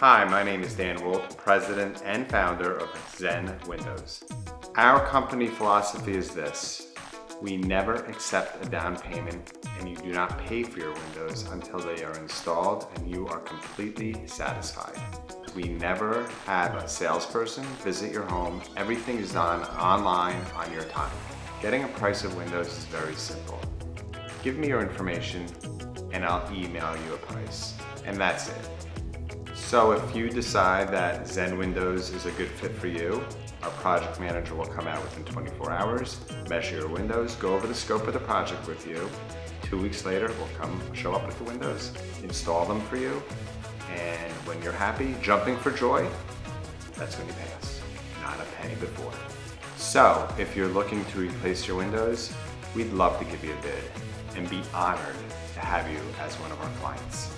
Hi, my name is Dan Wolf, president and founder of Zen Windows. Our company philosophy is this: we never accept a down payment, and you do not pay for your windows until they are installed and you are completely satisfied. We never have a salesperson visit your home. Everything is done online on your time. Getting a price of windows is very simple. Give me your information and I'll email you a price, and that's it. So if you decide that Zen Windows is a good fit for you, our project manager will come out within 24 hours, measure your windows, go over the scope of the project with you. 2 weeks later, we'll come show up with the windows, install them for you, and when you're happy, jumping for joy, that's when you pay us, not a penny before. So if you're looking to replace your windows, we'd love to give you a bid and be honored to have you as one of our clients.